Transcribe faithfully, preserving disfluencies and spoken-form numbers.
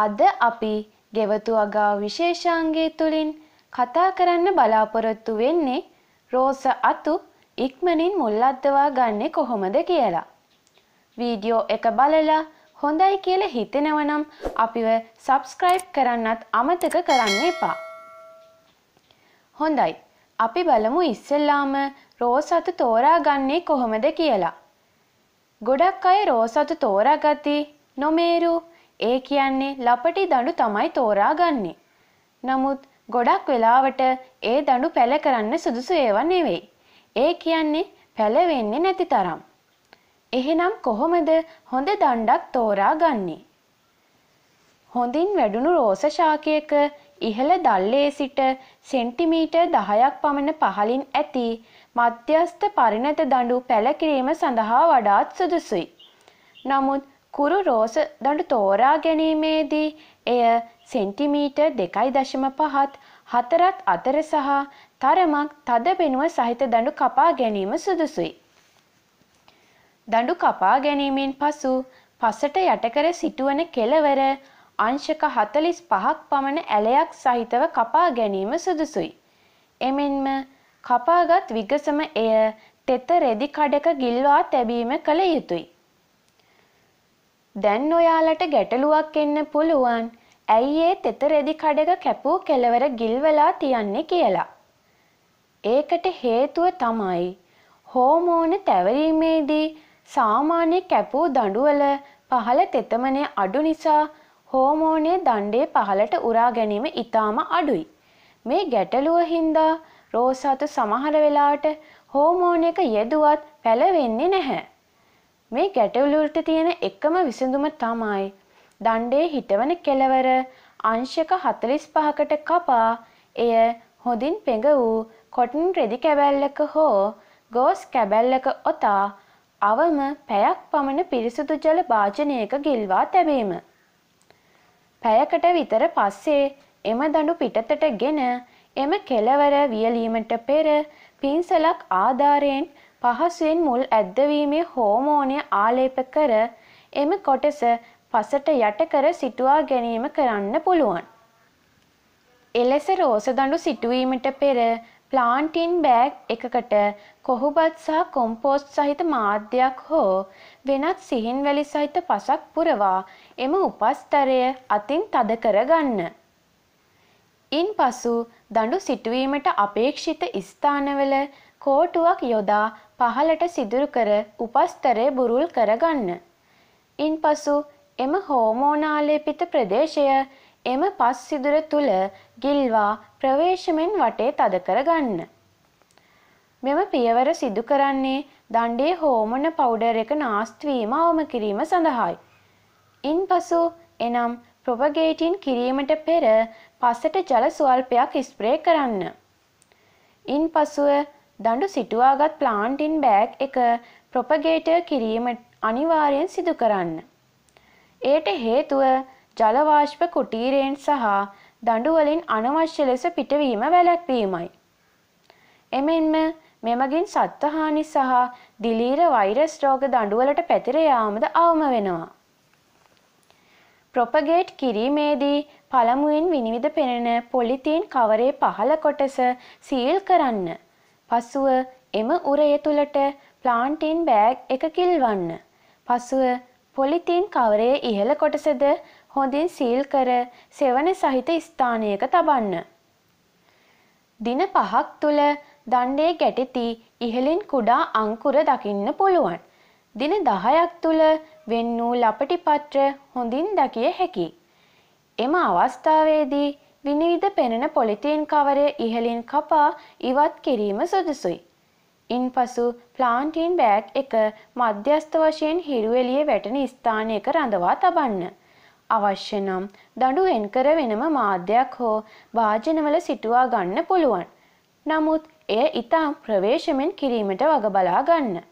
අද අපි ගෙවතු අගා විශේෂාංගය තුලින් කතා කරන්න බලාපොරොත්තු වෙන්නේ රෝස අතු ඉක්මනින් මුල් අද්දවා ගන්නෙ කොහොමද කියලා. වීඩියෝ එක බලලා හොඳයි කියලා හිතෙනවා නම් අපිව subscribe කරන්නත් අමතක කරන්න එපා. හොඳයි. අපි බලමු ඉස්සෙල්ලාම රෝස අතු තෝරා ගන්නෙ කොහොමද කියලා. ගොඩක් අය රෝස අතු තෝරාගති නොමේරු ඒ කියන්නේ ලපටි දඬු තමයි තෝරාගන්නේ. නමුත් ගොඩක් වෙලාවට ඒ දඬු පැල කරන්න සුදුසු ඒවා නෙවෙයි. ඒ කියන්නේ පැල වෙන්නේ නැති තරම්. එහෙනම් කොහොමද හොඳ දණ්ඩක් තෝරාගන්නේ? හොඳින් වැඩුණු රෝස ශාකයක ඉහළ දැල්ලේ සිට සෙන්ටිමීටර් දහයක් පමණ පහළින් ඇති මධ්‍යස්ථ පරිණත දඬු පැල කිරීම සඳහා වඩාත් සුදුසුයි. නමුත් කුරු රෝස දඬු තෝරා ගැනීමේදී එය සෙන්ටිමීටර් දෙකයි දශම පහත් හතරත් අතර සහ තරමක් තද බෙනුව සහිත දඬු කපා ගැනීම සුදුසුයි. දඬු කපා ගැනීමෙන් පසු පසට යටකර සිටවන කෙළවර අංශක හතළිස් පහක් පමණ ඇලයක් සහිතව කපා ගැනීම සුදුසුයි. එමෙන්ම කපාගත් විගසම එය තෙත රෙදි කඩක ගිල්වා තැබීම කළ යුතුයි. දැන් ඔයාලට ගැටලුවක් එන්න පුළුවන්. ඇයි ඒ තෙත රෙදි කඩක කැපූ කෙළවර ගිල්වලා තියන්නේ කියලා. ඒකට හේතුව තමයි හෝමෝන තැවරීමේදී සාමාන්‍ය කැපූ දඬුවල පහළ තෙතමනය අඩු නිසා හෝමෝනයේ දණ්ඩේ පහළට උරා ගැනීම ඉතාම අඩුයි. මේ ගැටලුව හින්දා රෝස අතු සමහර වෙලාවට හෝමෝනයක යෙදුවත් පැල වෙන්නේ නැහැ. මේ ගැටලුවට තියෙන එකම විසඳුම තමයි දණ්ඩේ හිටවන කෙළවර අංශක හතළිස් පහකට කපා එය හොඳින් පෙඟ වූ කොටන් රෙදි කැබැල්ලක හෝ ගෝස් කැබැල්ලක ඔතා අවම පැයක් පමණ පිරිසුදු ජල භාජනයක ගිල්වා තැබීම. පැයකට විතර පස්සේ එම දඬු පිටතට ගෙන එම කෙළවර වියලීමට පෙර පින්සලක් ආධාරයෙන් පහසුවෙන් මුල් ඇද්දවීමේ හෝමෝනය ආලේප කර එම කොටස පසට යට කර සිටුවා ගැනීම කරන්න පුළුවන්. එලෙස රෝස දඬු සිටුවීමට පෙර ප්ලාන්ටින් බෑග් එකකට කොහොබත් සහ කොම්පෝස්ට් සහිත මාධ්‍යයක් හෝ වෙනත් සිහින්වැලි සහිත පසක් පුරවා එම උපස්තරය අතින් තද කරගන්න. ඉන්පසු දඬු සිටුවීමට අපේක්ෂිත ස්ථානවල කෝටුවක් යොදා පහළට සිදුරු කර උපස්තරය බුරුල් කරගන්න. ඉන්පසු එම හෝමෝනාලේපිත ප්‍රදේශය එම පස් සිදුර තුල ගිල්වා ප්‍රවේශමෙන් වටේ තද කරගන්න. මෙම පියවර සිදු කරන්නේ දණ්ඩේ හෝමෝන පවුඩර් එක නාස්ති වීම අවම කිරීම සඳහායි. ඉන්පසු එනම් ප්‍රොපගේටින් කිරීමට පෙර පසට ජල ස්වල්පයක් ස්ප්‍රේ කරන්න. ඉන්පසුව දඬු සිටුවාගත් ප්ලාන්ටින් බෑග් එක ප්‍රොපගේටර් කිරීම අනිවාර්යෙන් සිදු කරන්න. ඒට හේතුව ජල වාෂ්ප කුටීරයෙන් සහ දඬු වලින් අනවශ්‍ය ලෙස පිටවීම වැළැක්වීමයි. එමෙන්ම මෙමගින් සත්ත්වහානි සහ දිලීර වෛරස් රෝග දඬු වලට පැතිර යාමද අවම වෙනවා. ප්‍රොපගේට් කිරීමේදී පළමුවෙන් විනිවිද පෙනෙන පොලිතීන් කවරේ පහළ කොටස සීල් කරන්න. පසුව එම උරය තුලට ප්ලාන්ටින් බෑග් එක කිල්වන්න. පසුව පොලිතීන් කවරේ ඉහළ කොටසද හොඳින් සීල් කර සෙවන සහිත ස්ථානයක තබන්න. දින පහක් තුල දණ්ඩේ ගැටෙති ඉහළින් කුඩා අංකුර දකින්න පුළුවන්. දින දහයක් තුල වෙන් වූ ලපටි පත්‍ර හොඳින් දැකිය හැකියි. එම අවස්ථාවේදී විනිවිද පෙනෙන පොලිතීන් කවරය ඉහළින් කපා ඉවත් කිරීම සුදුසුයි. ඉන්පසු ප්ලාන්ටින් බෑග් එක මධ්‍යස්ථ වශයෙන් හිරු එළියේ වැටෙන ස්ථානයක රඳවා තබන්න. අවශ්‍ය නම් දඬු එන්කර වෙනම මාධ්‍යයක් හෝ භාජනවල සිටුවා ගන්න පුළුවන්. නමුත් එය ඉතා ප්‍රවේශමෙන් කිරීමට වග බලා ගන්න.